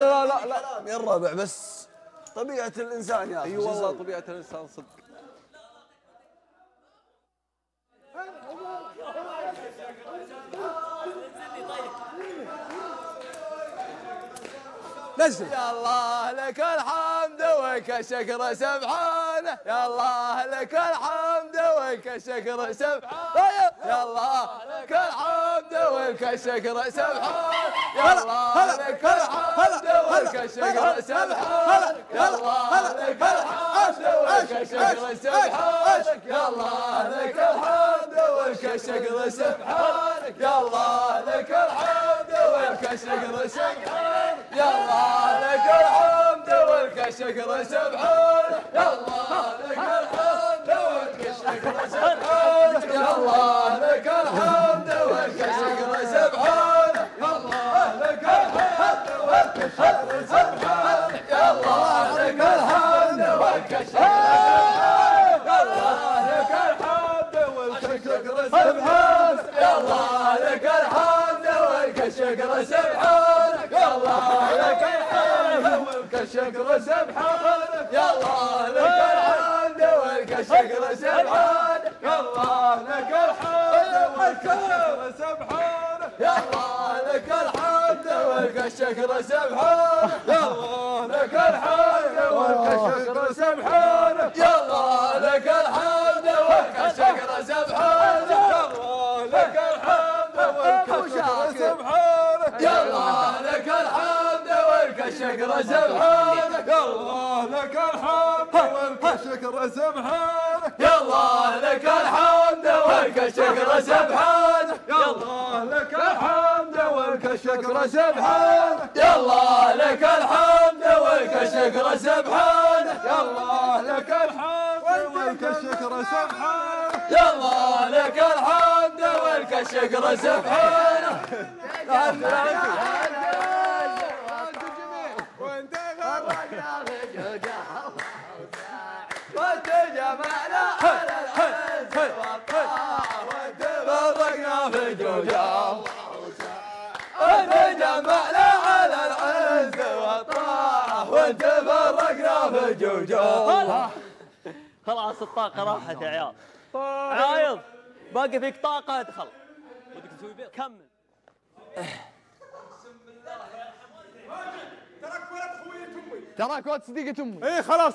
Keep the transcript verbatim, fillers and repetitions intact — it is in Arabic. لا لا لا يا الربع بس طبيعة الإنسان يا أخي. أيوة والله طبيعة الإنسان صدق. نزل يا الله لك الحمد وك شكر سبحانه، يا الله لك الحمد وك شكر سبحانه، يا الله لك الحمد وك شكر سبحانه، يا الله لك الحمد وك شكر سبحانه، يا الله لك الحمد وك شكر سبحانه، يا الله لك الحمد وك شكر سبحانه، يا الله لك الحمد وك شكر سبحانه، يا الله لك الحمد ولك شكر سبحانه، يا الله لك الحمد ولك شكر سبحانه، يا الله لك الحمد ولك شكر سبحانه، يا الله لك الحمد ولك شكر سبحانه، يا الله لك الحمد ولك شكر سبحانه، يا الله لك الحمد ولك شكر سبحانه، يا الله لك الحمد ولك شكر سبحانه، يا الله لك الحمد ولك الشكر سبحانك، يا الله لك الحمد ولك الشكر سبحانك، يا الله لك الحمد ولك الشكر سبحانك، يا الله لك الحمد ولك الشكر سبحانك، يا الله لك الحمد ولك الشكر سبحانك، يا الله لك الحمد ولك الشكر سبحانك، يا الله لك الحمد ولك الشكر سبحانك، يا الله لك الحمد ولك الشكر سبحانك، يا الله لك الحمد ولك الشكر سبحانك، يا الله لك الحمد ولك الشكر سبحانك، يا الله لك الحمد ولك الشكر سبحانك، يا الله لك الحمد ولك الشكر سبحانك، يا الله لك الحمد ولك الشكر سبحانك، يا الله لك الحمد ولك الشكر سبحانك، وانت غرقنا في جود الله وتجمعنا على العز والطاعة، وانت غرقنا في جود الله وتجمعنا على العز والطاعة، وانت غرقنا في جود الله. خلاص الطاقة راحت يا عيال. عايض باقي فيك طاقة، ادخل. ودك تسوي بيض؟ كمل. تراك ولد خوية امي، تراك ولد صديقة امي. اي خلاص